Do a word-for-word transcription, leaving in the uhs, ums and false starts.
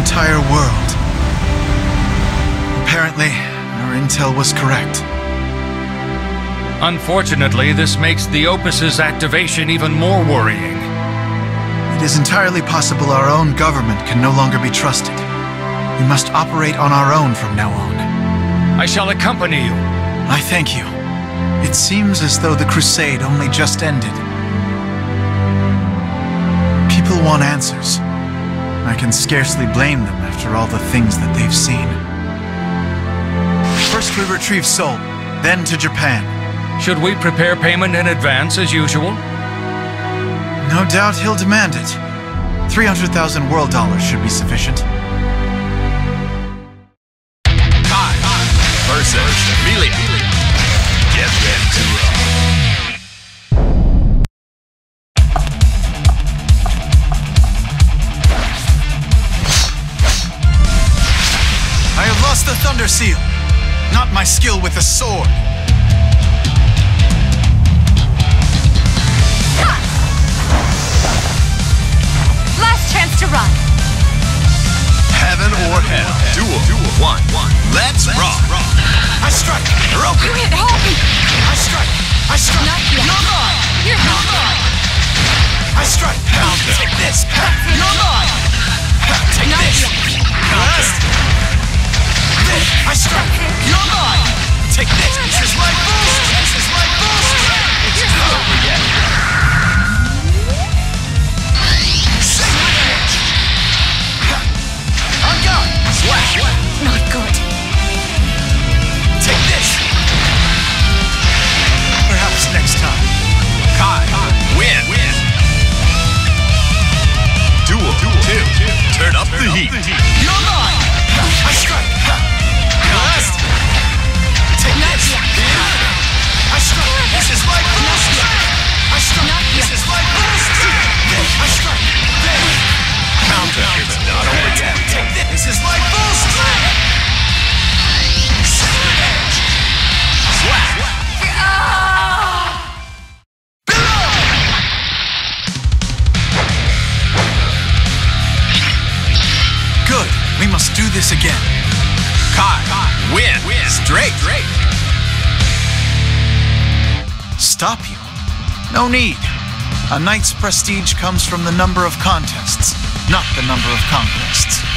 entire world. Apparently, our intel was correct. Unfortunately, this makes the Opus's activation even more worrying. It is entirely possible our own government can no longer be trusted. We must operate on our own from now on. I shall accompany you. I thank you. It seems as though the crusade only just ended. People want answers. I can scarcely blame them after all the things that they've seen. First we retrieve Seoul, then to Japan. Should we prepare payment in advance as usual? No doubt he'll demand it. three hundred thousand world dollars should be sufficient. Kai versus Amelia. Get ready to roll. I have lost the Thunder Seal. Not my skill with the sword. Last chance to run. Heaven or hell. Duel. Duel. One. One. Let's rock. I struck. Broken. You hit Hopi. I struck. I struck. Not yet. No God. You're not God. I struck. Counter. Take this. No God. Take this. Counter. I struck. You're mine. Take this. This is my boost. This is my boost. It's not over yet. Sacred edge. On guard. Slash. Not good. Take this. Perhaps next time. Kai. Win. Win. Duel. Duel. Two. Turn up the heat. You're mine. I struck. Last. Take this. I struck. This is my boost. I struck. This is my boost. I struck. Counter. It's not over yet. Take this. This is my boost. Sacred edge. Slap. Good. We must do this again. Kai, win. Win. Straight. Straight. Stop you? No need. A knight's prestige comes from the number of contests, not the number of conquests.